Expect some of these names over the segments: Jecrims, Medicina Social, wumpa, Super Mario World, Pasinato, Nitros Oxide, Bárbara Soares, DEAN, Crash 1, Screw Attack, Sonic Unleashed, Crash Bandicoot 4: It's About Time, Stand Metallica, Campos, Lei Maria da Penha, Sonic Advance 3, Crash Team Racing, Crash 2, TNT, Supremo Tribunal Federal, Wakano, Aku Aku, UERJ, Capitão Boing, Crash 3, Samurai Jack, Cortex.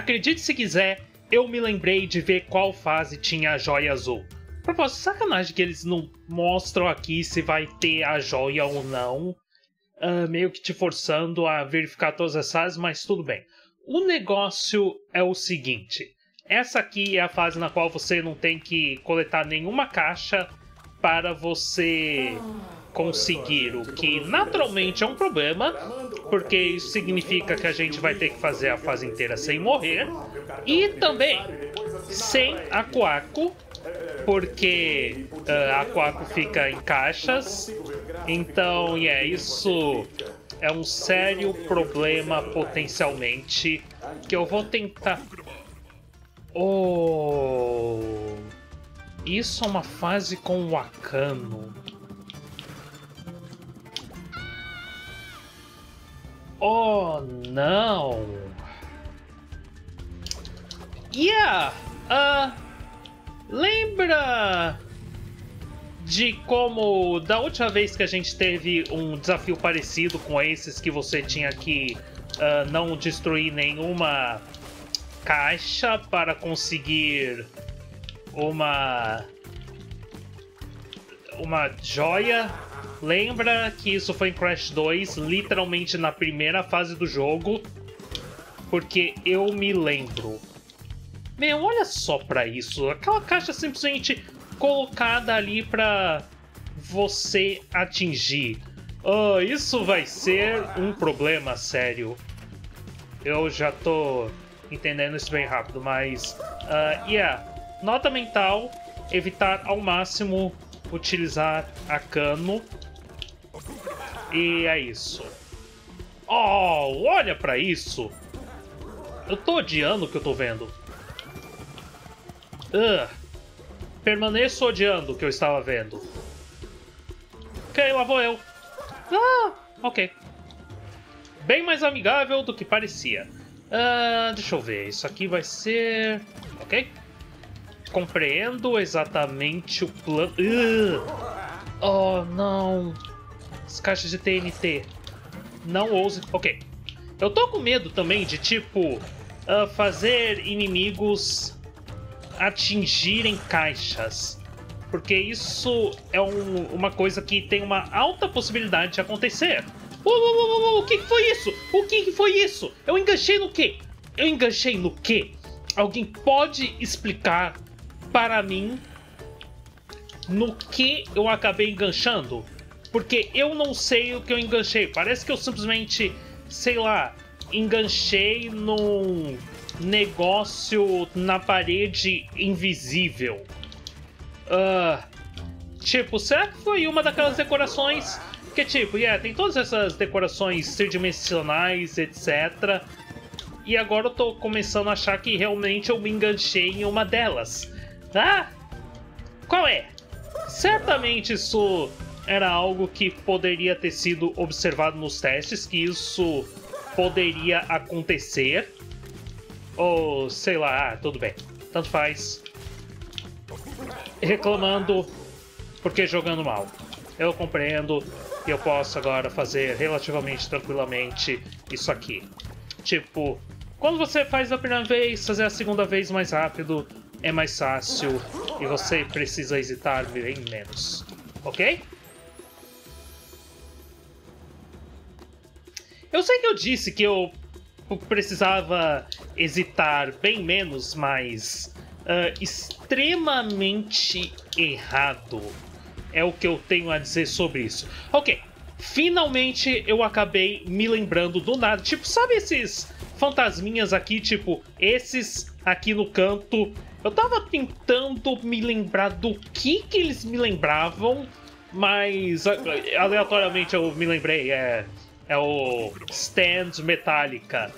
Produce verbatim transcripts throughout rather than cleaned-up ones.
Acredite se quiser, eu me lembrei de ver qual fase tinha a joia azul. Propósito, sacanagem que eles não mostram aqui se vai ter a joia ou não. Uh, meio que te forçando a verificar todas as fases, mas tudo bem. O negócio é o seguinte. Essa aqui é a fase na qual você não tem que coletar nenhuma caixa para você conseguir, o que naturalmente é um problema, porque isso significa que a gente vai ter que fazer a fase inteira sem morrer, e também sem Aku Aku, porque uh, Aku Aku fica em caixas, então é yeah, isso... É um sério problema, potencialmente, que eu vou tentar... Oh... Isso é uma fase com o Wakano. Oh, não! Yeah! Uh, lembra... de como da última vez que a gente teve um desafio parecido com esses, que você tinha que uh, não destruir nenhuma caixa para conseguir uma uma joia. Lembra que isso foi em Crash dois, literalmente na primeira fase do jogo, porque eu me lembro. Meu, olha só pra isso, aquela caixa simplesmente colocada ali pra você atingir. Oh, isso vai ser um problema sério. Eu já tô entendendo isso bem rápido, mas... Uh, yeah. Nota mental, evitar ao máximo utilizar a cano. E é isso. Oh, olha pra isso! Eu tô odiando o que eu tô vendo. Ugh. Permaneço odiando o que eu estava vendo. Ok, lá vou eu. Ah, ok. Bem mais amigável do que parecia. Uh, deixa eu ver, isso aqui vai ser... Ok. Compreendo exatamente o plano... Uh! Oh, não. As caixas de T N T. Não ouse... Ok. Eu tô com medo também de, tipo, uh, fazer inimigos... atingirem caixas, porque isso é um, uma coisa que tem uma alta possibilidade de acontecer. Uou, uou, uou, uou, o que foi isso? O que foi isso? Eu enganchei no quê? Eu enganchei no quê? Alguém pode explicar para mim no que eu acabei enganchando? Porque eu não sei o que eu enganchei. Parece que eu simplesmente, sei lá, enganchei num... negócio na parede invisível. Uh, tipo, será que foi uma daquelas decorações? Porque, tipo, yeah, tem todas essas decorações tridimensionais, etcétera. E agora eu tô começando a achar que realmente eu me enganchei em uma delas. Ah! Qual é? Certamente isso era algo que poderia ter sido observado nos testes, que isso poderia acontecer. Ou, sei lá, tudo bem. Tanto faz. Reclamando porque jogando mal. Eu compreendo e eu posso agora fazer relativamente tranquilamente isso aqui. Tipo, quando você faz a primeira vez, fazer a segunda vez mais rápido é mais fácil. E você precisa hesitar bem menos. Ok? Eu sei que eu disse que eu... precisava hesitar bem menos, mas uh, extremamente errado é o que eu tenho a dizer sobre isso. Ok, finalmente eu acabei me lembrando do nada. Tipo, sabe esses fantasminhas aqui? Tipo, esses aqui no canto. Eu tava tentando me lembrar do que que eles me lembravam, mas aleatoriamente eu me lembrei, é... é o Stand Metallica.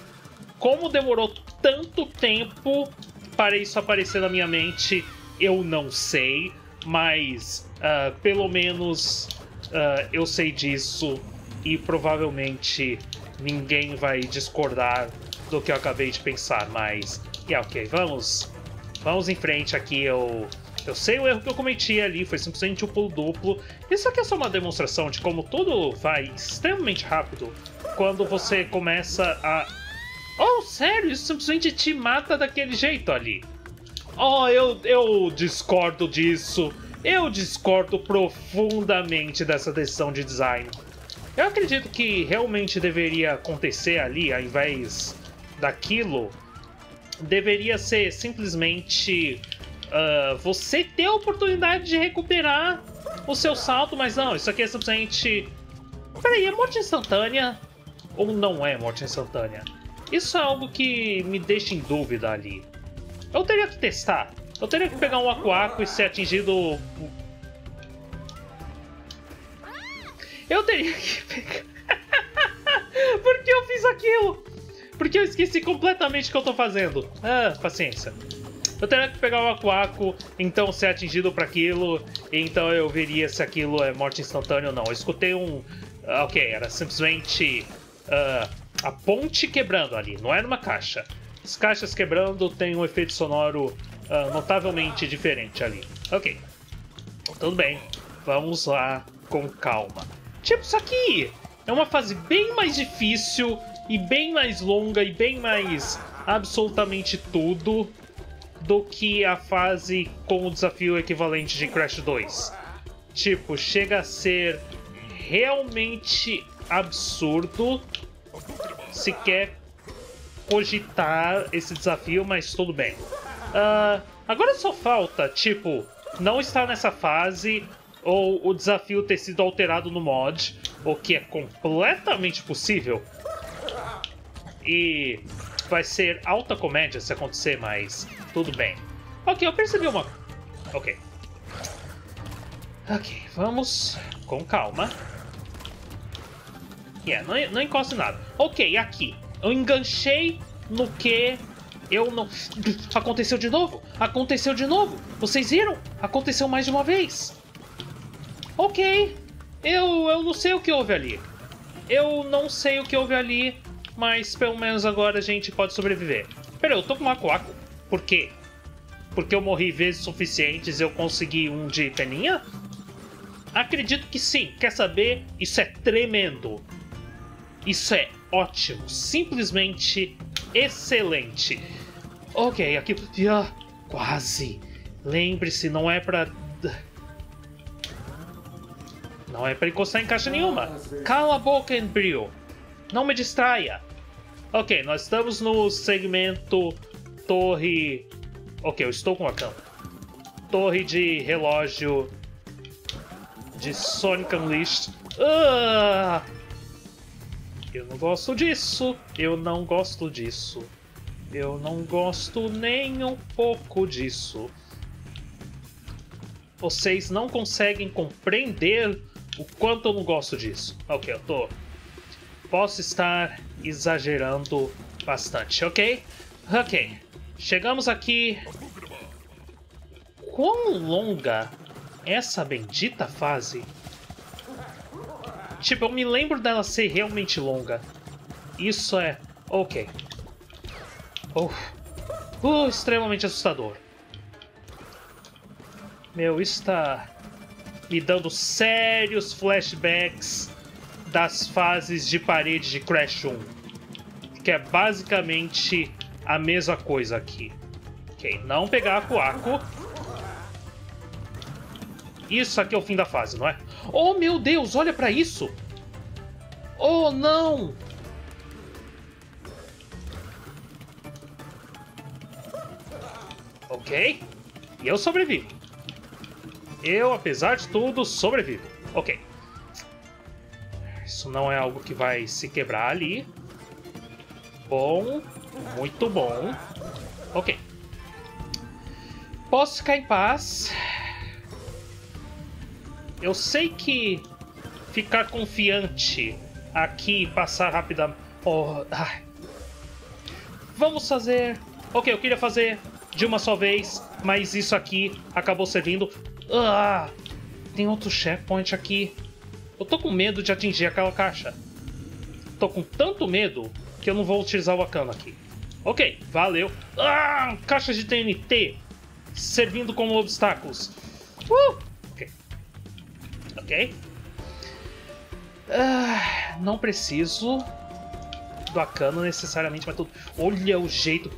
Como demorou tanto tempo para isso aparecer na minha mente, eu não sei. Mas uh, pelo menos uh, eu sei disso. E provavelmente ninguém vai discordar do que eu acabei de pensar. Mas, yeah, ok, vamos, vamos em frente aqui. Eu, eu sei o erro que eu cometi ali, foi simplesmente um pulo duplo. Isso aqui é só uma demonstração de como tudo vai extremamente rápido quando você começa a Oh, sério? Isso simplesmente te mata daquele jeito ali. Oh, eu, eu discordo disso. Eu discordo profundamente dessa decisão de design. Eu acredito que realmente deveria acontecer ali, ao invés daquilo, deveria ser simplesmente uh, você ter a oportunidade de recuperar o seu salto, mas não, isso aqui é simplesmente... Peraí, é morte instantânea? Ou não é morte instantânea? Isso é algo que me deixa em dúvida ali. Eu teria que testar. Eu teria que pegar um Aku Aku e ser atingido... Eu teria que pegar... Por que eu fiz aquilo? Porque eu esqueci completamente o que eu tô fazendo. Ah, paciência. Eu teria que pegar o Aku Aku, então ser atingido para aquilo, então eu veria se aquilo é morte instantânea ou não. Eu escutei um... Ah, ok, era simplesmente uh, a ponte quebrando ali, não era uma caixa. As caixas quebrando tem um efeito sonoro uh, notavelmente diferente ali. Ok, tudo bem. Vamos lá com calma. Tipo, isso aqui é uma fase bem mais difícil e bem mais longa e bem mais absolutamente tudo do que a fase com o desafio equivalente de Crash dois. Tipo, chega a ser realmente absurdo se quer cogitar esse desafio, mas tudo bem. Uh, agora só falta, tipo, não estar nessa fase ou o desafio ter sido alterado no mod, o que é completamente possível. E vai ser alta comédia se acontecer, mas tudo bem. Ok, eu percebi uma... Ok. Ok, vamos com calma. Yeah, não, não encosta em nada. Ok, aqui. Eu enganchei no que eu não... Aconteceu de novo? Aconteceu de novo? Vocês viram? Aconteceu mais de uma vez. Ok. Eu, eu não sei o que houve ali. Eu não sei o que houve ali, mas pelo menos agora a gente pode sobreviver. Pera, eu tô com um Aku Aku. Por quê? Porque eu morri vezes suficientes e eu consegui um de peninha? Acredito que sim. Quer saber? Isso é tremendo. Isso é ótimo. Simplesmente excelente. Ok, aqui... Ah, quase. Lembre-se, não é pra... Não é pra encostar em caixa nenhuma. Cala a boca, Embryo. Não me distraia. Ok, nós estamos no segmento torre... Ok, eu estou com a cama. Torre de relógio de Sonic Unleashed. Ah! Eu não gosto disso. Eu não gosto disso. Eu não gosto nem um pouco disso. Vocês não conseguem compreender o quanto eu não gosto disso. Ok, eu tô... Posso estar exagerando bastante, ok? Ok, chegamos aqui. Quão longa é essa bendita fase? Tipo, eu me lembro dela ser realmente longa. Isso é... Ok. Oh, uh, extremamente assustador. Meu, isso está me dando sérios flashbacks das fases de parede de Crash um, que é basicamente a mesma coisa aqui. Ok, não pegar Aku Aku. Isso aqui é o fim da fase, não é? Oh, meu Deus, olha pra isso! Oh, não! Ok, e eu sobrevivo. Eu, apesar de tudo, sobrevivo. Ok. Isso não é algo que vai se quebrar ali. Bom, muito bom. Ok. Posso ficar em paz. Eu sei que ficar confiante aqui e passar rapidamente... Oh, ai. Vamos fazer... Ok, eu queria fazer de uma só vez, mas isso aqui acabou servindo... Ah, tem outro checkpoint aqui. Eu tô com medo de atingir aquela caixa. Tô com tanto medo que eu não vou utilizar o Wakano aqui. Ok, valeu. Ah, caixa de T N T servindo como obstáculos. Uh, ok. Ok. Ah, não preciso. do Wakano necessariamente, mas tudo. Olha o jeito.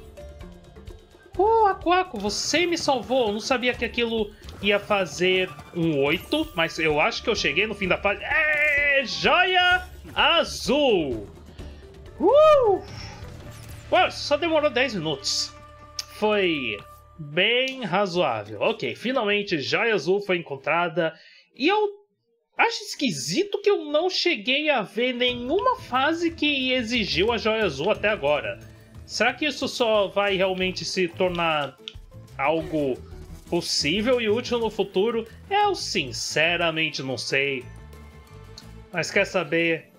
Pô, Aku Aku, você me salvou. Eu não sabia que aquilo ia fazer um oito, mas eu acho que eu cheguei no fim da fase. É, joia azul. Uh! Ué, só demorou dez minutos. Foi bem razoável. Ok, finalmente joia azul foi encontrada. E eu acho esquisito que eu não cheguei a ver nenhuma fase que exigiu a joia azul até agora. Será que isso só vai realmente se tornar algo possível e útil no futuro? Eu sinceramente não sei. Mas quer saber?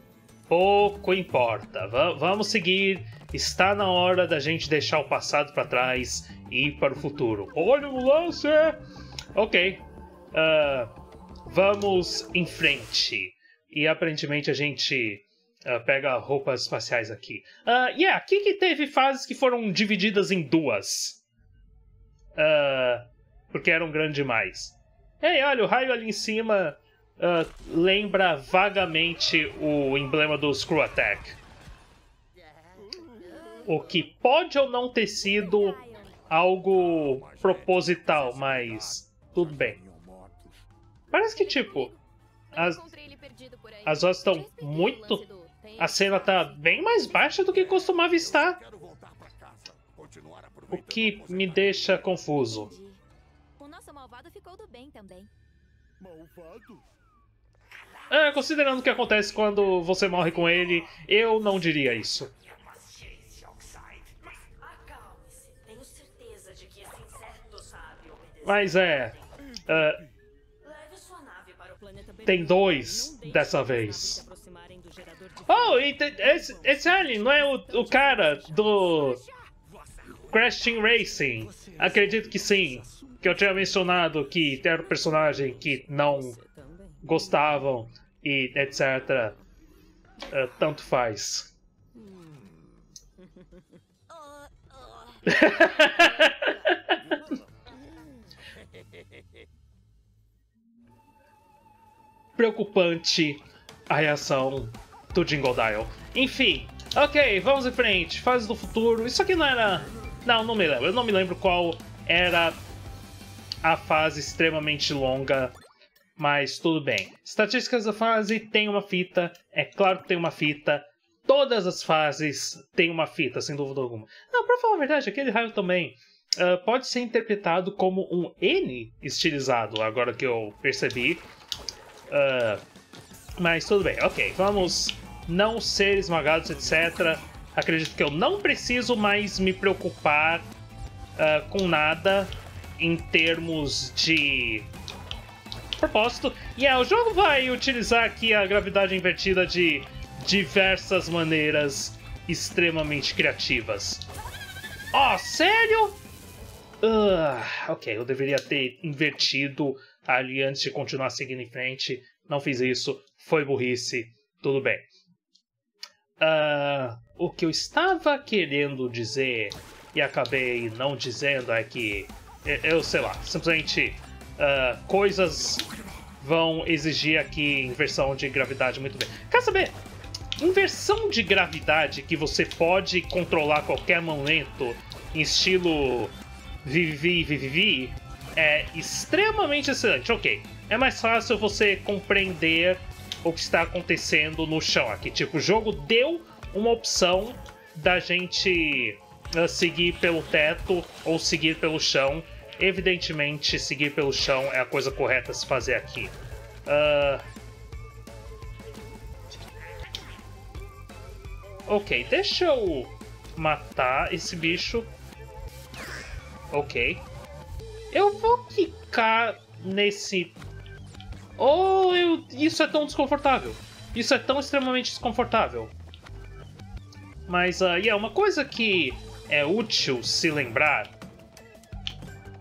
Pouco importa. V- vamos seguir. Está na hora da gente deixar o passado para trás e ir para o futuro. Olha o lance! Ok. Uh, vamos em frente. E aparentemente a gente uh, pega roupas espaciais aqui. Uh, yeah, aqui que teve fases que foram divididas em duas. Uh, porque eram grandes demais. Ei, olha, o raio ali em cima uh, lembra vagamente o emblema do Screw Attack. O que pode ou não ter sido algo proposital, mas tudo bem. Parece que, tipo, as, as horas estão muito... A cena tá bem mais baixa do que costumava estar. O que me deixa confuso. Ah, considerando o que acontece quando você morre com ele, eu não diria isso. Mas é... Uh, tem dois dessa vez. Oh, e te, esse, esse alien não é o, o cara do Crash Team Racing? Acredito que sim. Que eu tinha mencionado que era um personagem que não gostavam e etcétera. Uh, tanto faz. Preocupante a reação do Jingle Dial. Enfim, ok, vamos em frente. Fase do futuro. Isso aqui não era... Não, não me lembro. Eu não me lembro qual era a fase extremamente longa, mas tudo bem. Estatísticas da fase, tem uma fita. É claro que tem uma fita. Todas as fases têm uma fita, sem dúvida alguma. Não, pra falar a verdade, aquele raio também uh, pode ser interpretado como um N estilizado, agora que eu percebi. Uh, mas tudo bem, ok, vamos não ser esmagados, etcétera. Acredito que eu não preciso mais me preocupar uh, com nada em termos de propósito. E yeah, o jogo vai utilizar aqui a gravidade invertida de diversas maneiras extremamente criativas. Oh, sério? Uh, ok, eu deveria ter invertido ali antes de continuar seguindo em frente. Não fiz isso, foi burrice, tudo bem. Uh, o que eu estava querendo dizer e acabei não dizendo é que, eu sei lá, simplesmente uh, coisas vão exigir aqui inversão de gravidade muito bem. Quer saber? Inversão de gravidade que você pode controlar a qualquer momento em estilo vivi, vivi, vivi, é extremamente excelente. Ok, é mais fácil você compreender o que está acontecendo no chão aqui. Tipo, o jogo deu uma opção da gente uh, seguir pelo teto ou seguir pelo chão. Evidentemente, seguir pelo chão é a coisa correta a se fazer aqui. Uh... Ok, deixa eu matar esse bicho. Ok. Eu vou clicar nesse... Oh, eu... isso é tão desconfortável. Isso é tão extremamente desconfortável. Mas, uh, yeah, uma coisa que é útil se lembrar...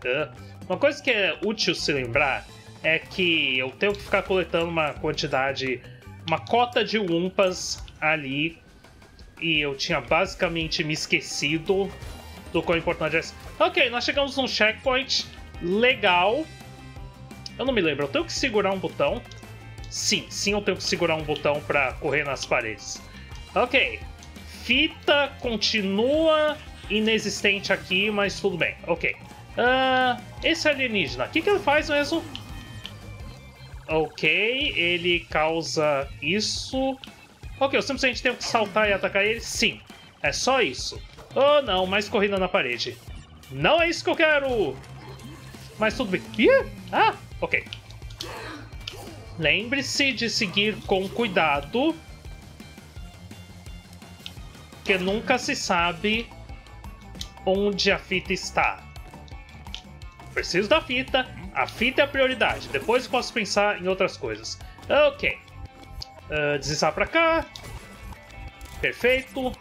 Uh, uma coisa que é útil se lembrar é que eu tenho que ficar coletando uma quantidade... Uma cota de wumpas ali. E eu tinha basicamente me esquecido do quão importante é isso. Ok, nós chegamos num checkpoint... Legal. Eu não me lembro. Eu tenho que segurar um botão? Sim, sim, eu tenho que segurar um botão pra correr nas paredes. Ok. fita continua inexistente aqui, mas tudo bem. Ok. Uh, esse alienígena, o que, que ele faz mesmo? Ok, ele causa isso. Ok, eu simplesmente tenho que saltar e atacar ele? Sim, é só isso. Oh não, mais corrida na parede. Não é isso que eu quero! Mas tudo bem. Ih, ah, ok. Lembre-se de seguir com cuidado, porque nunca se sabe onde a fita está. Preciso da fita. A fita é a prioridade. Depois posso pensar em outras coisas. Ok. Uh, deslizar pra cá. Perfeito.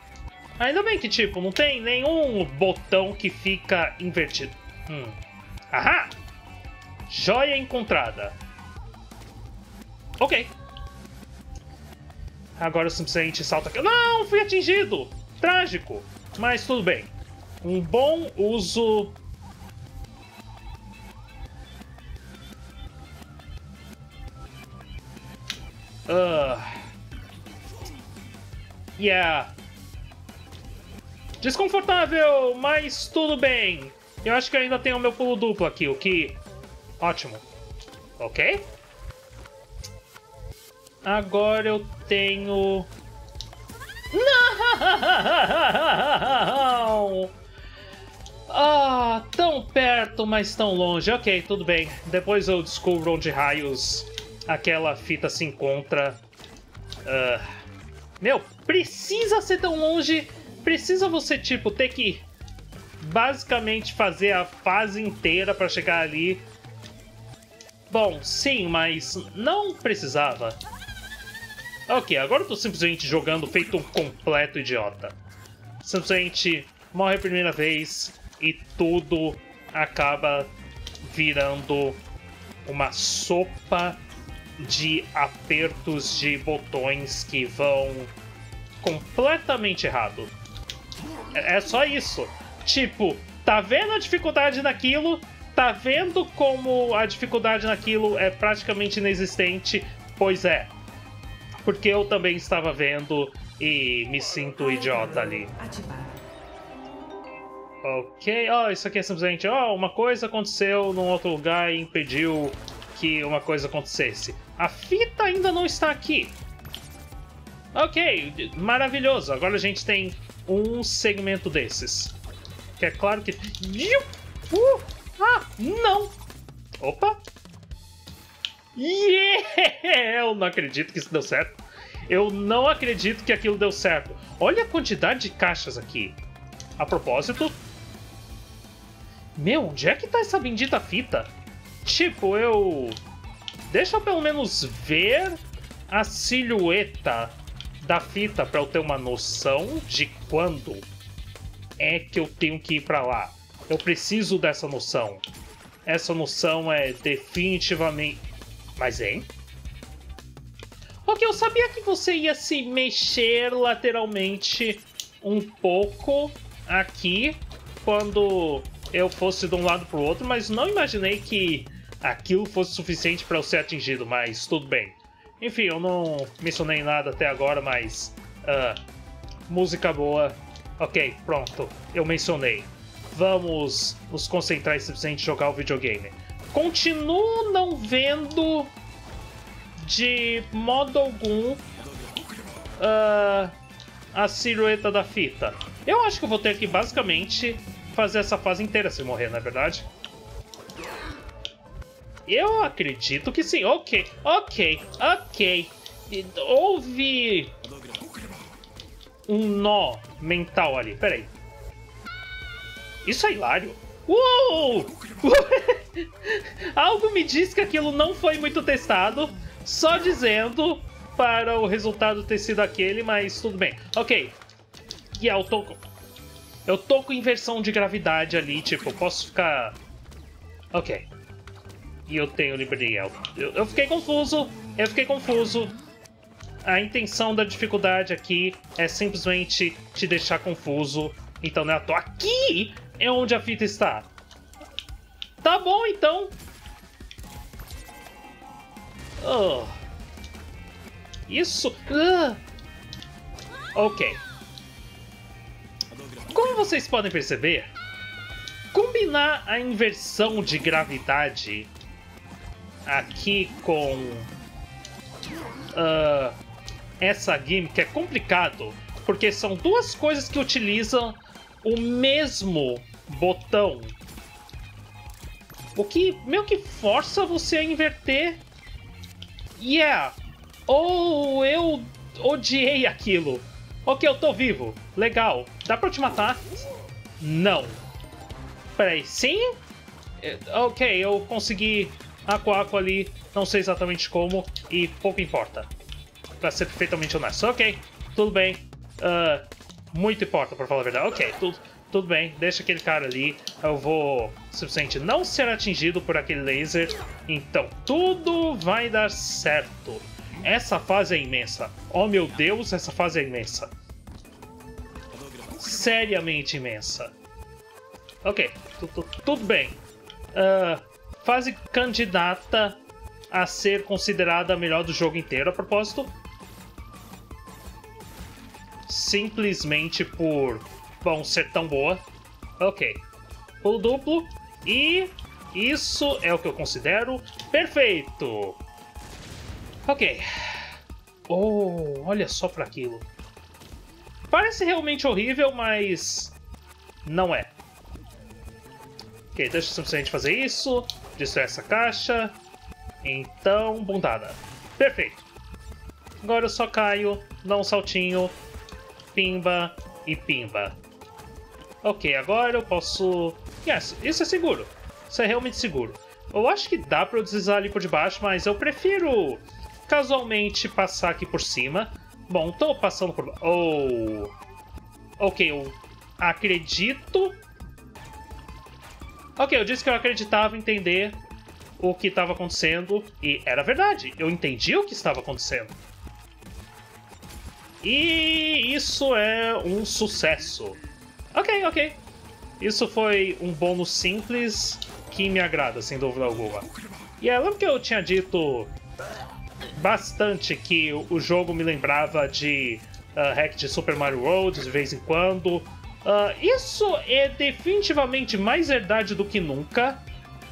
Ainda bem que, tipo, não tem nenhum botão que fica invertido. Hum. Ahá! Joia encontrada. Ok. Agora o simplesmente salta aqui. Não! Fui atingido! Trágico. Mas tudo bem. Um bom uso... Uh... Yeah. Desconfortável, mas tudo bem. Eu acho que ainda tenho o meu pulo duplo aqui, o que... Ótimo. Ok. Agora eu tenho... Não! Ah, tão perto, mas tão longe. Ok, tudo bem. Depois eu descubro onde raios aquela fita se encontra. Uh... Meu, precisa ser tão longe... Precisa você, tipo, ter que basicamente fazer a fase inteira pra chegar ali. Bom, sim, mas não precisava. Ok, agora eu tô simplesmente jogando feito um completo idiota. Simplesmente morre a primeira vez e tudo acaba virando uma sopa de apertos de botões que vão completamente errado. É só isso. Tipo, tá vendo a dificuldade naquilo? Tá vendo como a dificuldade naquilo é praticamente inexistente? Pois é. Porque eu também estava vendo e me sinto idiota ali. Ok. Ó, oh, isso aqui é simplesmente... Ó, oh, uma coisa aconteceu num outro lugar e impediu que uma coisa acontecesse. A fita ainda não está aqui. Ok. Maravilhoso. Agora a gente tem... um segmento desses. Que é claro que... Uh, ah, não! Opa! Yeah! Eu não acredito que isso deu certo. Eu não acredito que aquilo deu certo. Olha a quantidade de caixas aqui. A propósito... Meu, onde é que tá essa bendita fita? Tipo, eu... Deixa eu pelo menos ver a silhueta da fita para eu ter uma noção de quando é que eu tenho que ir para lá. Eu preciso dessa noção. Essa noção é definitivamente... Mas, hein? Ok, eu sabia que você ia se mexer lateralmente um pouco aqui quando eu fosse de um lado para o outro, mas não imaginei que aquilo fosse suficiente para eu ser atingido, mas tudo bem. Enfim, eu não mencionei nada até agora, mas... Uh, música boa. Ok, pronto. Eu mencionei. Vamos nos concentrar e simplesmente jogar o videogame. Continuo não vendo de modo algum uh, a silhueta da fita. Eu acho que eu vou ter que basicamente fazer essa fase inteira se morrer, não é verdade? Eu acredito que sim. Ok, ok, ok. Houve um nó mental ali. Peraí. Isso é hilário. Uou! Algo me diz que aquilo não foi muito testado. Só dizendo para o resultado ter sido aquele, mas tudo bem. Ok. E yeah, eu tô com... Eu tô com inversão de gravidade ali. Tipo, eu posso ficar... Ok. E eu tenho libreria. Eu, eu fiquei confuso. Eu fiquei confuso. A intenção da dificuldade aqui é simplesmente te deixar confuso. Então não é à toa. Aqui é onde a fita está. Tá bom, então. Oh. Isso. Uh. Ok. Como vocês podem perceber, combinar a inversão de gravidade aqui com uh, essa gimmick é complicado, porque são duas coisas que utilizam o mesmo botão, o que meio que força você a inverter. E yeah. Ou eu odiei aquilo. Ok, eu tô vivo. Legal. Dá pra eu te matar? Não. Peraí, sim? Ok, eu consegui Aku Aku ali. Não sei exatamente como e pouco importa. Pra ser perfeitamente honesto. Ok, tudo bem. Uh, muito importa, pra falar a verdade. Ok, tudo, tudo bem. Deixa aquele cara ali. Eu vou... Suficiente não ser atingido por aquele laser. Então, tudo vai dar certo. Essa fase é imensa. Oh meu Deus, essa fase é imensa. Seriamente imensa. Ok, tudo bem. Uh, fase candidata a ser considerada a melhor do jogo inteiro, a propósito. Simplesmente por, bom, ser tão boa. Ok. Pulo duplo. E isso é o que eu considero perfeito. Ok. Oh, olha só pra aquilo. Parece realmente horrível, mas não é. Ok, deixa o suficiente fazer isso. Destruir essa caixa. Então, bundada. Perfeito. Agora eu só caio, dou um saltinho. Pimba e pimba. Ok, agora eu posso... Yes, isso é seguro. Isso é realmente seguro. Eu acho que dá pra eu deslizar ali por debaixo, mas eu prefiro... casualmente passar aqui por cima. Bom, tô passando por... Oh... Ok, eu acredito... Ok, eu disse que eu acreditava entender o que estava acontecendo. E era verdade, eu entendi o que estava acontecendo. E isso é um sucesso. Ok, ok. Isso foi um bônus simples que me agrada, sem dúvida alguma. E é, lembra que eu tinha dito... bastante que o jogo me lembrava de uh, hack de Super Mario World de vez em quando. Uh, isso é definitivamente mais verdade do que nunca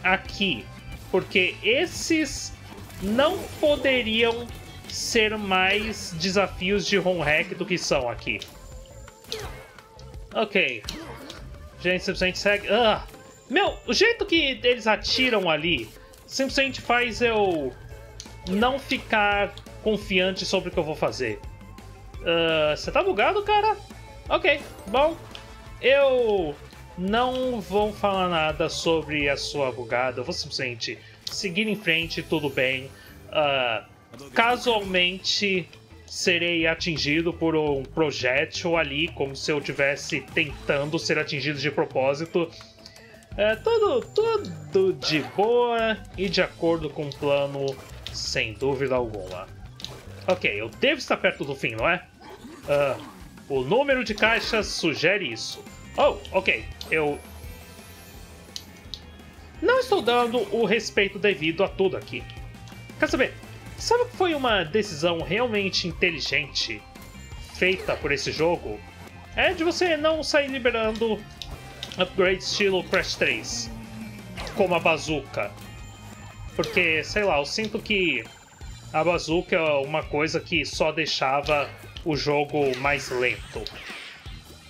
aqui, porque esses não poderiam ser mais desafios de home hack do que são aqui. Ok. Gente, simplesmente segue... Uh, meu, o jeito que eles atiram ali simplesmente faz eu... não ficar confiante sobre o que eu vou fazer. Uh, você tá bugado, cara? Ok, bom. Eu não vou falar nada sobre a sua bugada. Eu vou simplesmente seguir em frente, tudo bem. Uh, casualmente serei atingido por um projétil ali, como se eu estivesse tentando ser atingido de propósito. Uh, tudo, tudo de boa e de acordo com o plano... sem dúvida alguma. Ok, eu devo estar perto do fim, não é? Uh, o número de caixas sugere isso. Oh, ok, eu... não estou dando o respeito devido a tudo aqui. Quer saber? Sabe que foi uma decisão realmente inteligente feita por esse jogo? É de você não sair liberando upgrade estilo Crash três. Como a bazooka. Porque, sei lá, eu sinto que a bazooka é uma coisa que só deixava o jogo mais lento.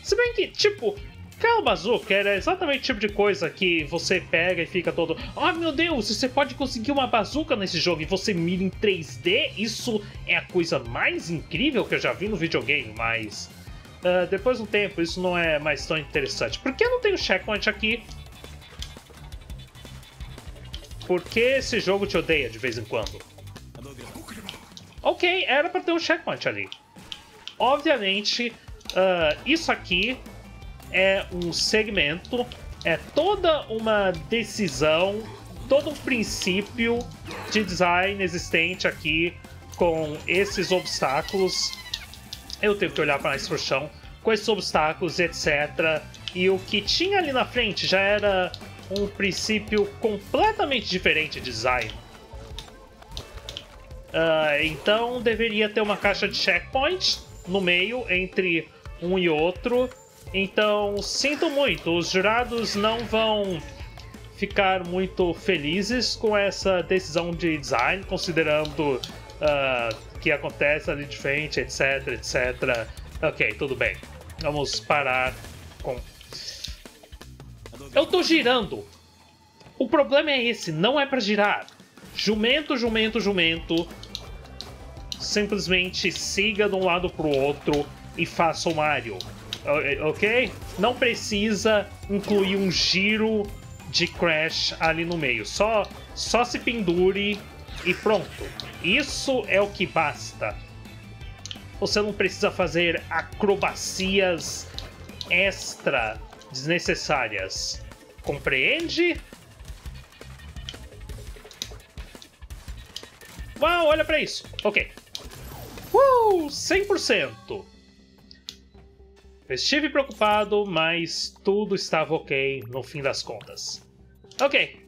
Se bem que, tipo, aquela bazooka era exatamente o tipo de coisa que você pega e fica todo... Oh, meu Deus, você pode conseguir uma bazooka nesse jogo e você mira em três D? Isso é a coisa mais incrível que eu já vi no videogame, mas... Uh, depois de um tempo, isso não é mais tão interessante. Por que eu não tenho checkpoint aqui? Por que esse jogo te odeia de vez em quando? Ok, era pra ter um checkpoint ali. Obviamente, uh, isso aqui é um segmento, é toda uma decisão, todo um princípio de design existente aqui com esses obstáculos. Eu tenho que olhar para mais pro chão, com esses obstáculos, etcétera. E o que tinha ali na frente já era... um princípio completamente diferente de design. Uh, então deveria ter uma caixa de checkpoint no meio entre um e outro. Então, sinto muito, os jurados não vão ficar muito felizes com essa decisão de design, considerando uh, que acontece ali de frente, etc, etcétera. Ok, tudo bem. Vamos parar com... Eu tô girando! O problema é esse, não é pra girar. Jumento, jumento, jumento. Simplesmente siga de um lado pro outro e faça o Mario. Ok? Não precisa incluir um giro de Crash ali no meio. Só, só se pendure e pronto. Isso é o que basta. Você não precisa fazer acrobacias extra desnecessárias. Compreende? Uau, olha pra isso. Ok. Uh, cem por cento. Estive preocupado, mas tudo estava ok no fim das contas. Ok.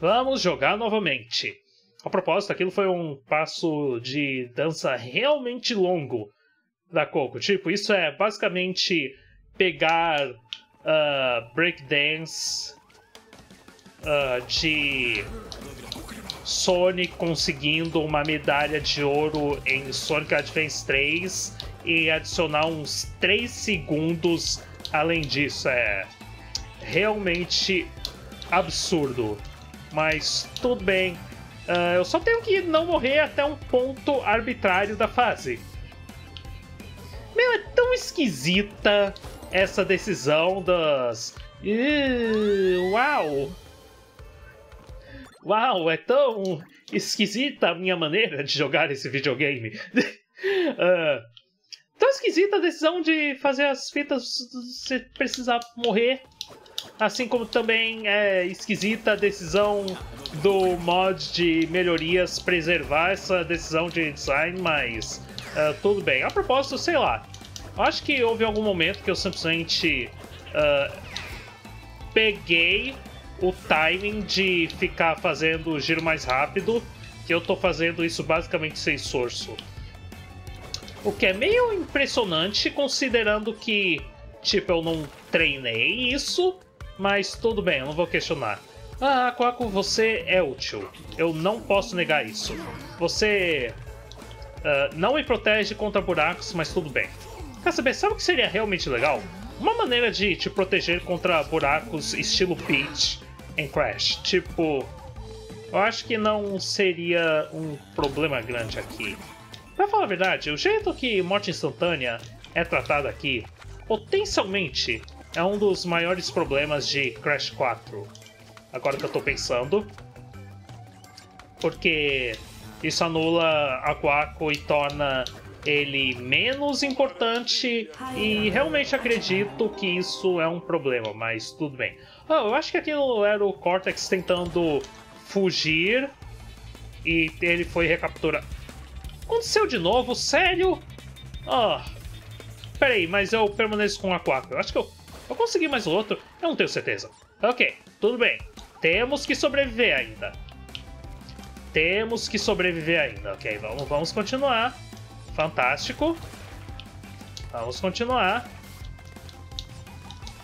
Vamos jogar novamente. A propósito, aquilo foi um passo de dança realmente longo da Coco. Tipo, isso é basicamente pegar uh, breakdance uh, de... Sonic conseguindo uma medalha de ouro em Sonic Advance três e adicionar uns três segundos além disso. É realmente absurdo, mas tudo bem. Uh, eu só tenho que não morrer até um ponto arbitrário da fase. Meu, é tão esquisita essa decisão das... Uh, uau! Uau, é tão esquisita a minha maneira de jogar esse videogame. uh, tão esquisita a decisão de fazer as fitas se precisar morrer. Assim como também é esquisita a decisão do mod de melhorias preservar essa decisão de design, mas uh, tudo bem. A propósito, sei lá, acho que houve algum momento que eu simplesmente uh, peguei o timing de ficar fazendo o giro mais rápido, que eu tô fazendo isso basicamente sem esforço. O que é meio impressionante, considerando que, tipo, eu não treinei isso, mas tudo bem, eu não vou questionar. Ah, Aku Aku, você é útil. Eu não posso negar isso. Você uh, não me protege contra buracos, mas tudo bem. Quer saber, sabe o que seria realmente legal? Uma maneira de te proteger contra buracos estilo Peach em Crash. Tipo, eu acho que não seria um problema grande aqui. Pra falar a verdade, o jeito que morte instantânea é tratada aqui, potencialmente, é um dos maiores problemas de Crash quatro. Agora que eu tô pensando. Porque isso anula Aku Aku e torna ele menos importante, e realmente acredito que isso é um problema, mas tudo bem. Oh, eu acho que aquilo era o Cortex tentando fugir e ele foi recapturado. Aconteceu de novo? Sério? Ah, oh, peraí, mas eu permaneço com a Aku Aku. Eu acho que eu, eu consegui mais outro, eu não tenho certeza. Ok, tudo bem. Temos que sobreviver ainda. Temos que sobreviver ainda. Ok, vamos, vamos continuar. Fantástico. Vamos continuar.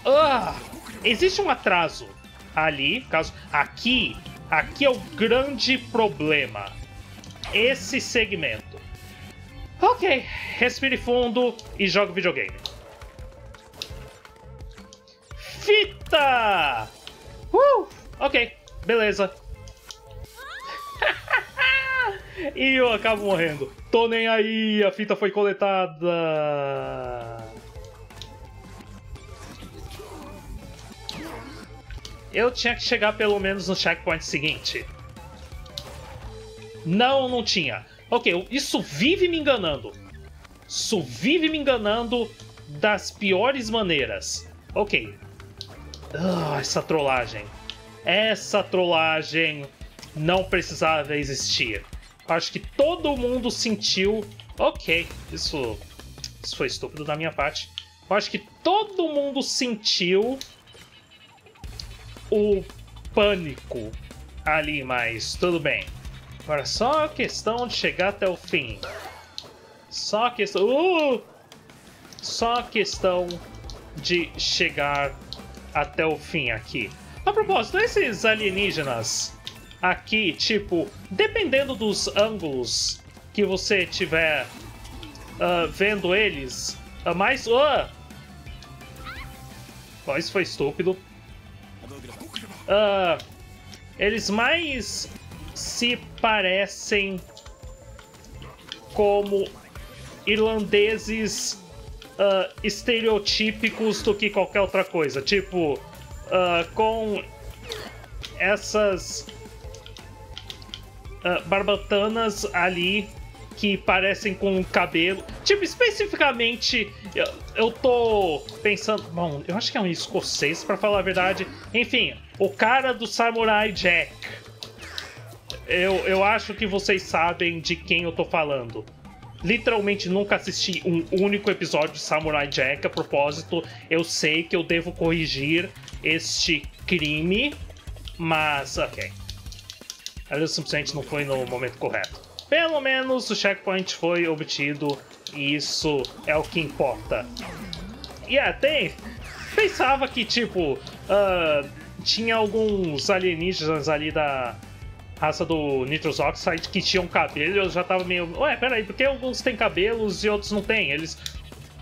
Ah, existe um atraso ali, caso... Aqui, aqui é o grande problema. Esse segmento. Ok, respire fundo e jogue videogame. Fita! Uh, ok, beleza. E eu acabo morrendo. Tô nem aí, a fita foi coletada. Eu tinha que chegar pelo menos no checkpoint seguinte. Não, não tinha. Ok, isso vive me enganando. Isso vive me enganando das piores maneiras. Ok. Ah, essa trollagem. Essa trollagem não precisava existir. Acho que todo mundo sentiu... Ok, isso, isso foi estúpido da minha parte. Acho que todo mundo sentiu o pânico ali, mas tudo bem. Agora só a questão de chegar até o fim. Só a questão... Uh! Só a questão de chegar até o fim aqui. A propósito, esses alienígenas aqui, tipo, dependendo dos ângulos que você tiver uh, vendo eles, uh, mais... Uh, oh, isso foi estúpido. Uh, eles mais se parecem como irlandeses uh, estereotípicos do que qualquer outra coisa. Tipo, uh, com essas uh, barbatanas ali que parecem com o cabelo. Tipo, especificamente, eu, eu tô pensando... Bom, eu acho que é um escocês, pra falar a verdade. Enfim, o cara do Samurai Jack. Eu, eu acho que vocês sabem de quem eu tô falando. Literalmente nunca assisti um único episódio de Samurai Jack. A propósito, eu sei que eu devo corrigir este crime, mas ok. Eu simplesmente não foi no momento correto. Pelo menos o checkpoint foi obtido e isso é o que importa. E até pensava que, tipo, uh, tinha alguns alienígenas ali da raça do Nitros Oxide que tinham cabelo. Eu já tava meio... Ué, peraí, porque alguns têm cabelos e outros não têm? Eles...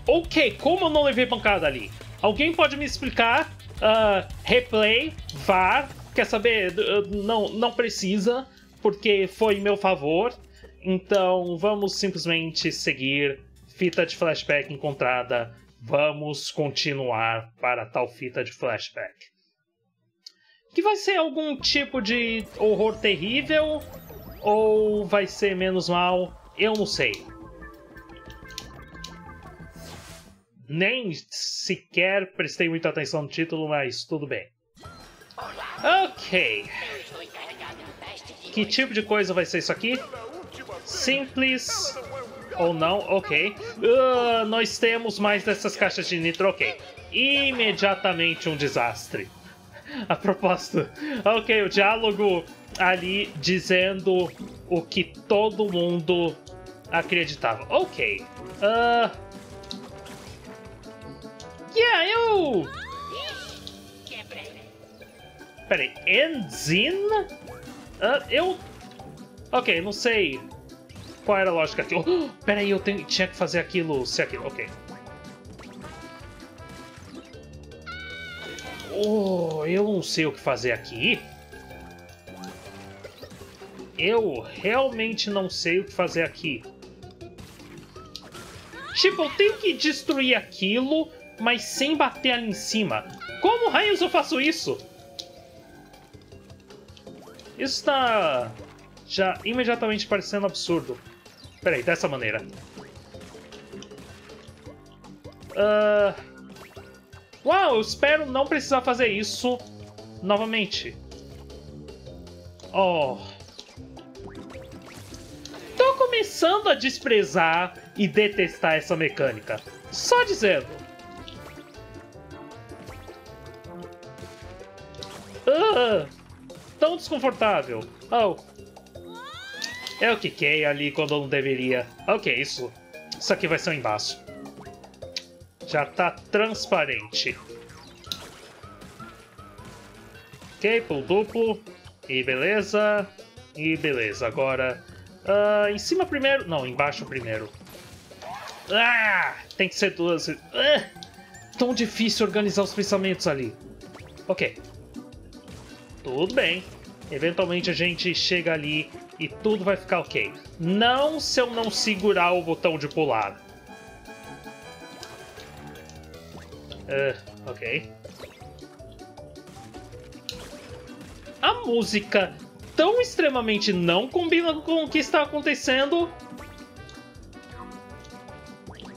Ok, como eu não levei pancada ali? Alguém pode me explicar? Uh, replay, V A R, quer saber? Uh, não, não precisa, porque foi em meu favor. Então vamos simplesmente seguir. Fita de flashback encontrada. Vamos continuar para tal fita de flashback. Que vai ser algum tipo de horror terrível? Ou vai ser menos mal? Eu não sei. Nem sequer prestei muita atenção no título, mas tudo bem. Ok. Que tipo de coisa vai ser isso aqui? Simples ou não? Ok. Uh, nós temos mais dessas caixas de nitro. Ok. Imediatamente um desastre. A propósito, ok, o diálogo ali dizendo o que todo mundo acreditava. Ok. Uh... Yeah, eu... Peraí, Enzin? Uh, eu... Ok, não sei qual era a lógica aqui. Oh, peraí, eu tenho... tinha que fazer aquilo, se aquilo, ok. Oh, eu não sei o que fazer aqui. Eu realmente não sei o que fazer aqui. Tipo, eu tenho que destruir aquilo, mas sem bater ali em cima. Como raios eu faço isso? Isso tá já imediatamente parecendo absurdo. Peraí, dessa maneira. Uh... Uau, eu espero não precisar fazer isso novamente. Oh. Tô começando a desprezar e detestar essa mecânica. Só dizendo. Uh, tão desconfortável. Oh. Eu quiquei ali quando eu não deveria. Ok, isso. Isso aqui vai ser um embaço. Já tá transparente. Ok, pulo duplo. E beleza. E beleza. Agora, uh, em cima primeiro. Não, embaixo primeiro. Ah, tem que ser duas. Ah, tão difícil organizar os pensamentos ali. Ok. Tudo bem. Eventualmente a gente chega ali e tudo vai ficar ok. Não se eu não segurar o botão de pular. Uh, ok. A música tão extremamente não combina com o que está acontecendo.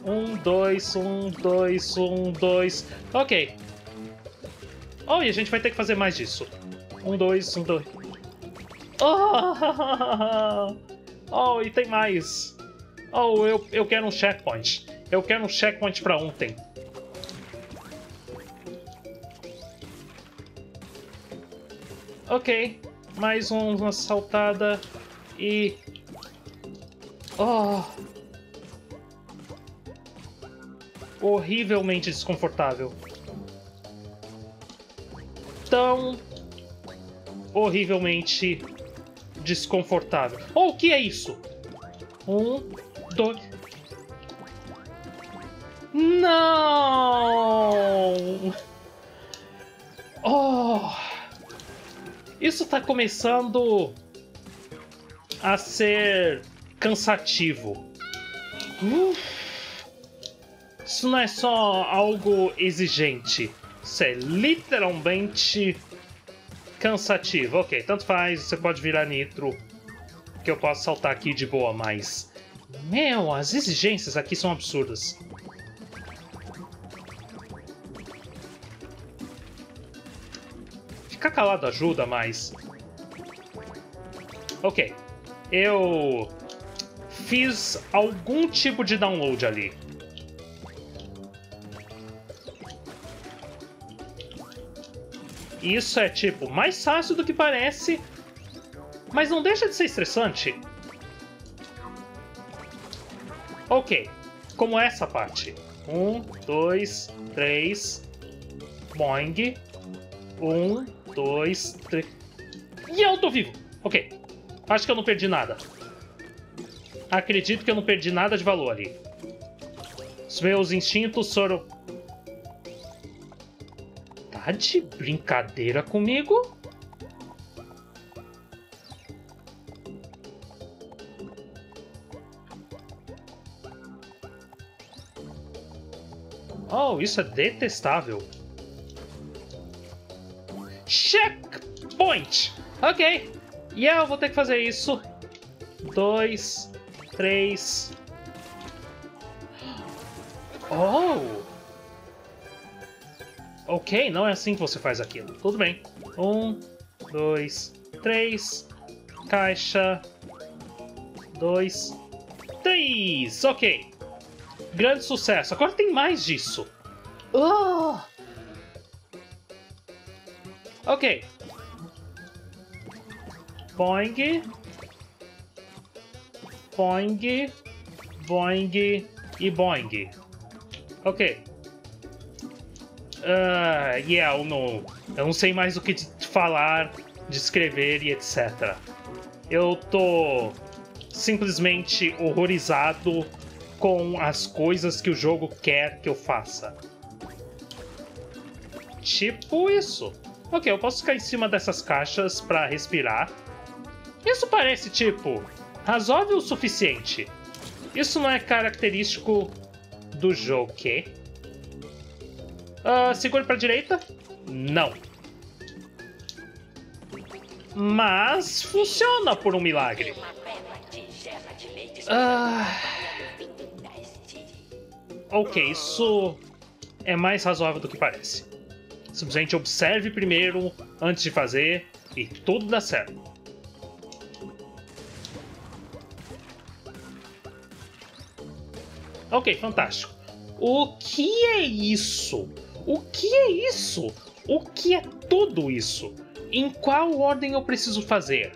Um, dois, um, dois, um, dois. Ok. Oh, e a gente vai ter que fazer mais disso. Um, dois, um, dois. Oh, oh, e tem mais. Oh, eu, eu quero um checkpoint. Eu quero um checkpoint pra ontem. Ok, mais uma saltada e... Oh! Horrivelmente desconfortável. tão horrivelmente desconfortável. Ou, o que é isso? Um, dois... Não! Oh! Isso tá começando a ser cansativo. Uf. Isso não é só algo exigente. Isso é literalmente cansativo. Ok, tanto faz, você pode virar nitro, que eu posso saltar aqui de boa, mas... Meu, as exigências aqui são absurdas. Ficar calado ajuda, mas... Ok, eu... fiz algum tipo de download ali. Isso é, tipo, mais fácil do que parece, mas não deixa de ser estressante. Ok, como essa parte. Um, dois, três... Boing. Um, dois, três... E eu tô vivo! Ok, acho que eu não perdi nada. Acredito que eu não perdi nada de valor ali. Os meus instintos foram... Tá de brincadeira comigo? Oh, isso é detestável. Checkpoint! Ok, e eu vou ter que fazer isso. Dois... Três. Oh! Ok, não é assim que você faz aquilo. Tudo bem. Um, dois, três. Caixa. Dois, três. Ok. Grande sucesso. Agora tem mais disso. Oh! Ok. Boing. Boing, boing e boing. Ok. Uh, yeah, eu não, eu não sei mais o que falar, descrever e etcétera. Eu tô simplesmente horrorizado com as coisas que o jogo quer que eu faça. Tipo isso. Ok, eu posso ficar em cima dessas caixas pra respirar. Isso parece tipo... razoável o suficiente. Isso não é característico do jogo, que? Uh, segure para a direita? Não. Mas funciona por um milagre. Uh... Ok, isso é mais razoável do que parece. Simplesmente observe primeiro antes de fazer e tudo dá certo. Ok, fantástico. O que é isso? O que é isso? O que é tudo isso? Em qual ordem eu preciso fazer?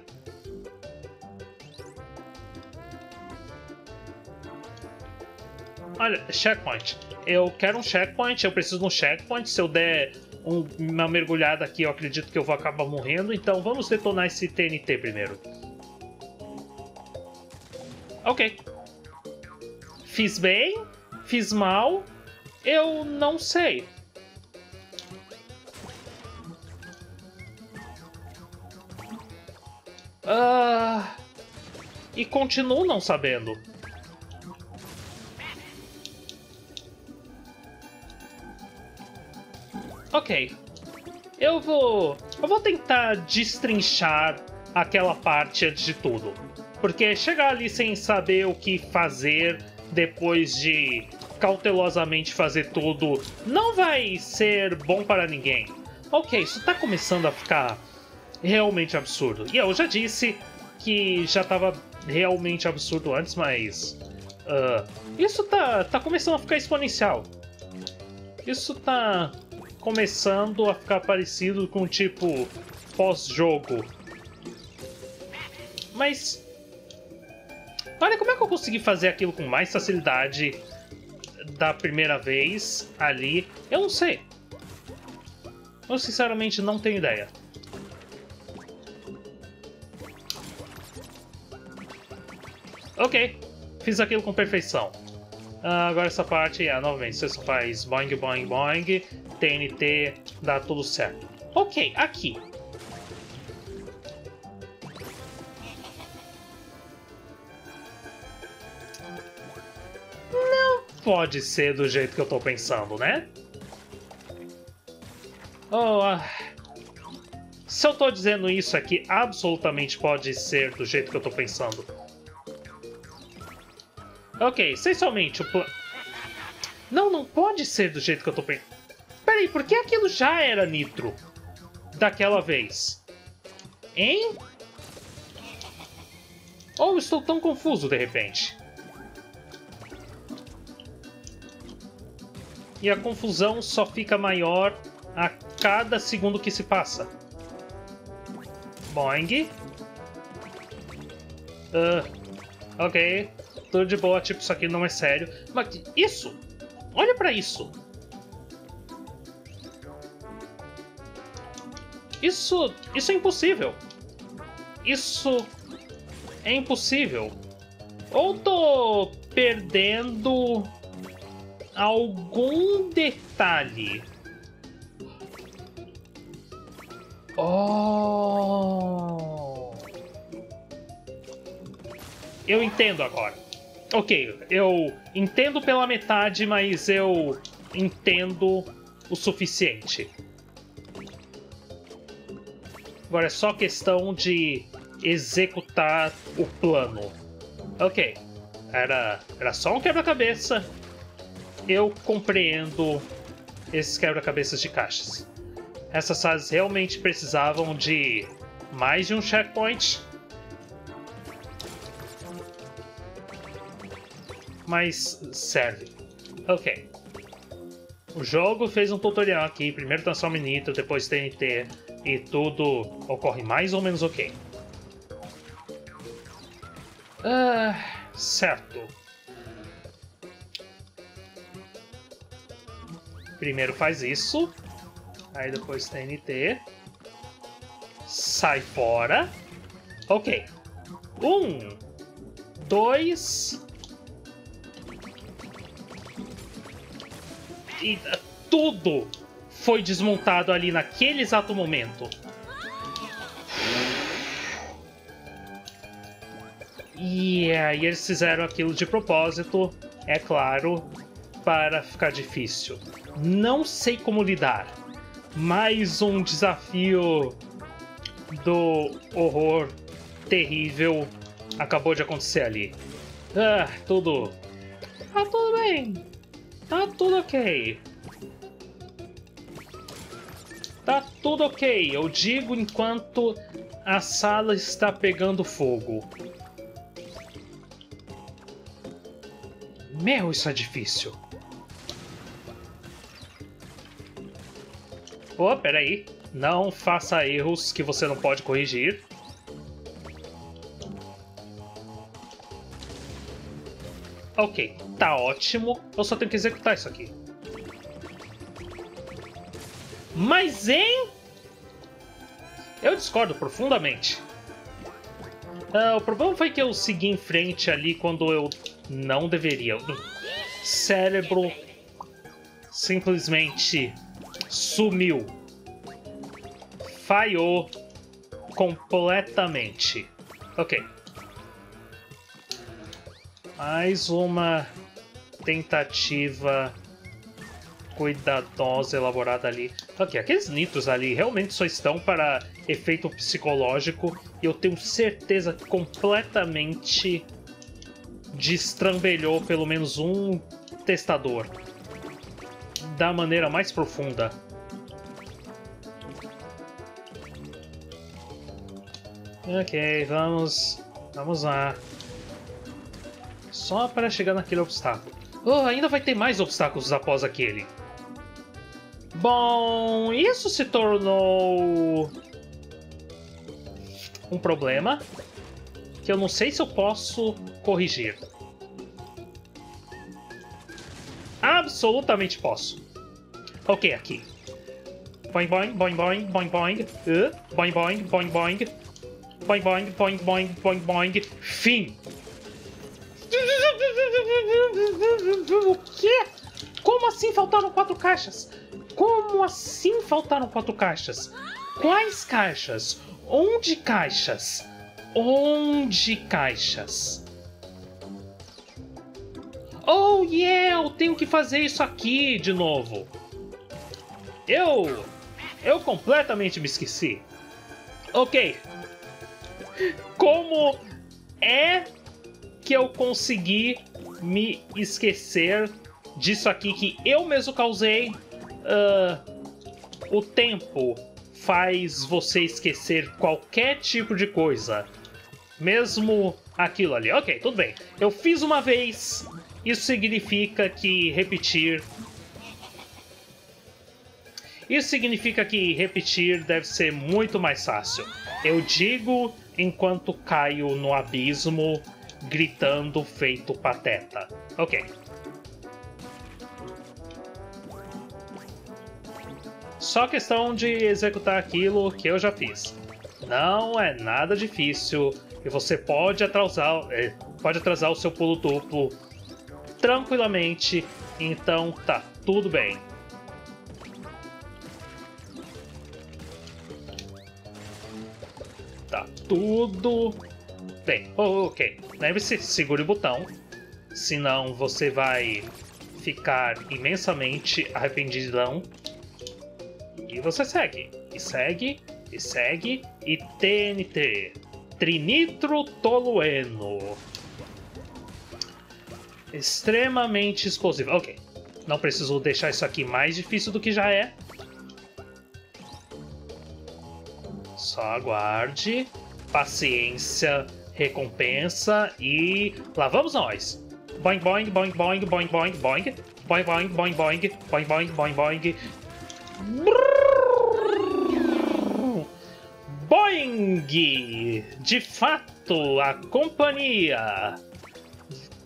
Olha, checkpoint. Eu quero um checkpoint, eu preciso de um checkpoint. Se eu der um, uma mergulhada aqui, eu acredito que eu vou acabar morrendo. Então vamos detonar esse T N T primeiro. Ok. Fiz bem? Fiz mal? Eu não sei. Ah, e continuo não sabendo. Ok. Eu vou... Eu vou tentar destrinchar aquela parte antes de tudo. Porque chegar ali sem saber o que fazer... depois de cautelosamente fazer tudo, não vai ser bom para ninguém. Ok, isso tá começando a ficar realmente absurdo. E eu já disse que já tava realmente absurdo antes, mas... Uh, isso tá, tá começando a ficar exponencial. Isso tá começando a ficar parecido com tipo pós-jogo. Mas... olha, como é que eu consegui fazer aquilo com mais facilidade da primeira vez ali? Eu não sei. Eu sinceramente não tenho ideia. Ok, fiz aquilo com perfeição. Ah, agora essa parte, é, novamente, você só faz boing, boing, boing, T N T, dá tudo certo. Ok, aqui. Não pode ser do jeito que eu tô pensando, né? Oh, ah. Se eu tô dizendo isso aqui, absolutamente pode ser do jeito que eu tô pensando. Ok, essencialmente o plano... Não, não pode ser do jeito que eu tô pensando. Peraí, por que aquilo já era nitro? Daquela vez. Hein? Ou estou tão confuso de repente? E a confusão só fica maior a cada segundo que se passa. Boing. Uh, ok. Tudo de boa, tipo, isso aqui não é sério. Mas isso! Olha pra isso! Isso... Isso é impossível! Isso... É impossível! Ou tô perdendo... algum detalhe. Oh... Eu entendo agora. Ok, eu entendo pela metade, mas eu entendo o suficiente. Agora é só questão de executar o plano. Ok, era, era só um quebra-cabeça. Eu compreendo esses quebra-cabeças de caixas. Essas fases realmente precisavam de mais de um checkpoint. Mas serve. Ok. O jogo fez um tutorial aqui. Primeiro transforma em nitro, depois T N T. E tudo ocorre mais ou menos ok. Ah, certo. Primeiro faz isso. Aí depois T N T. Sai fora. Ok. Um. Dois... E tudo foi desmontado ali naquele exato momento. E aí eles fizeram aquilo de propósito, é claro, para ficar difícil. Não sei como lidar. Mais um desafio do horror terrível acabou de acontecer ali. Ah, tudo... Ah, tudo bem. Tá tudo ok. Tá tudo ok, eu digo enquanto a sala está pegando fogo. Meu, isso é difícil. Oh, peraí. Não faça erros que você não pode corrigir. Ok, tá ótimo. Eu só tenho que executar isso aqui. Mas, hein? Eu discordo profundamente. Ah, o problema foi que eu segui em frente ali quando eu não deveria. O cérebro simplesmente sumiu. Falhou completamente. Ok. Mais uma tentativa cuidadosa, elaborada ali. Ok, aqueles nitros ali realmente só estão para efeito psicológico. E eu tenho certeza que completamente destrambelhou pelo menos um testador. Da maneira mais profunda. Ok, vamos, vamos lá. Só para chegar naquele obstáculo. Oh, ainda vai ter mais obstáculos após aquele. Bom, isso se tornou... um problema que eu não sei se eu posso corrigir. Absolutamente posso. Ok, aqui. Boing, boing, boing, boing, boing, boing. Uh, boing, boing, boing, boing. Boing, boing, boing, boing, boing, boing. Fim. O quê? Como assim faltaram quatro caixas? Como assim faltaram quatro caixas? Quais caixas? Onde caixas? Onde caixas? Oh yeah, eu tenho que fazer isso aqui de novo. Eu... Eu completamente me esqueci. Ok. Como é que eu consegui me esquecer disso aqui que eu mesmo causei? Uh, o tempo faz você esquecer qualquer tipo de coisa. Mesmo aquilo ali. Ok, tudo bem. Eu fiz uma vez. Isso significa que repetir... Isso significa que repetir deve ser muito mais fácil. Eu digo enquanto caio no abismo, gritando feito pateta. Ok. Só questão de executar aquilo que eu já fiz. Não é nada difícil e você pode atrasar, pode atrasar o seu pulo duplo tranquilamente, então tá tudo bem. Tá tudo bem. Oh, ok, lembre-se, segure o botão, senão você vai ficar imensamente arrependidão. E você segue, e segue, e segue, e T N T, trinitrotolueno. Extremamente explosivo. Ok, não preciso deixar isso aqui mais difícil do que já é. Só aguarde. Paciência, recompensa e... lá vamos nós! Boing, boing, boing, boing, boing, boing, boing. Boing, boing, boing, boing, boing, boing, boing, boing. Boing! De fato, a companhia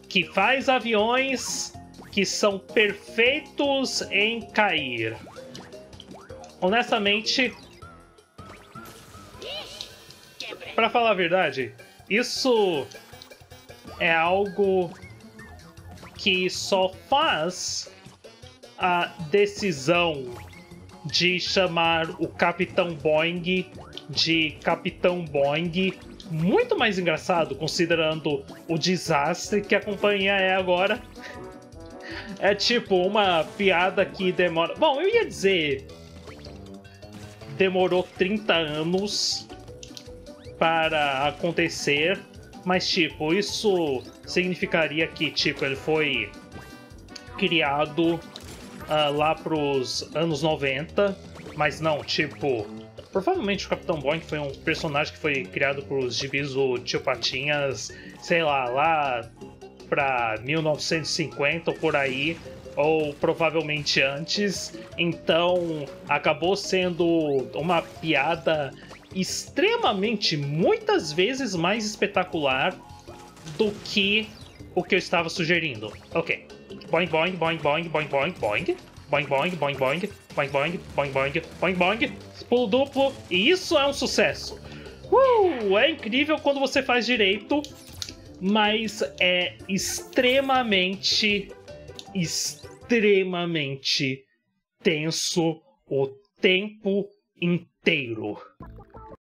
que faz aviões que são perfeitos em cair. Honestamente, pra falar a verdade, isso é algo que só faz a decisão de chamar o Capitão Boing de Capitão Boing muito mais engraçado, considerando o desastre que a companhia é agora. É tipo uma piada que demora... Bom, eu ia dizer... demorou trinta anos para acontecer, mas tipo, isso significaria que tipo, ele foi criado uh, lá pros anos noventa, mas não, tipo... Provavelmente o Capitão Boing foi um personagem que foi criado por os gibis do Tio Patinhas, sei lá, lá pra mil novecentos e cinquenta ou por aí, ou provavelmente antes. Então acabou sendo uma piada extremamente, muitas vezes mais espetacular do que o que eu estava sugerindo. Ok. Boing, boing, boing, boing, boing, boing, boing. Boing, boing, boing, boing, boing, boing, boing, boing, boing, boing. Pulo duplo, e isso é um sucesso. Uh, é incrível quando você faz direito, mas é extremamente, extremamente tenso o tempo inteiro.